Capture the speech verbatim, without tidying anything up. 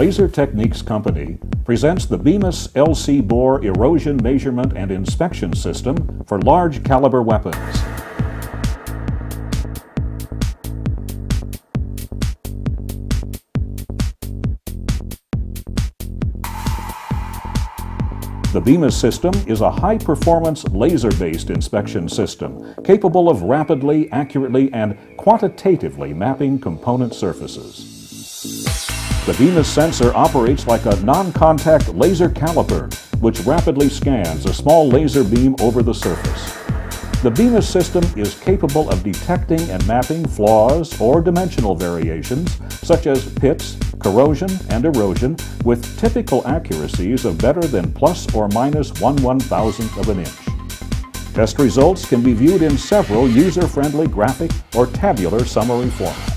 Laser Techniques Company presents the BEMIS L C bore erosion measurement and inspection system for large caliber weapons. The BEMIS system is a high-performance laser-based inspection system capable of rapidly, accurately, and quantitatively mapping component surfaces. The BEMIS sensor operates like a non-contact laser caliper, which rapidly scans a small laser beam over the surface. The BEMIS system is capable of detecting and mapping flaws or dimensional variations, such as pits, corrosion, and erosion, with typical accuracies of better than plus or minus one one-thousandth of an inch. Test results can be viewed in several user-friendly graphic or tabular summary forms.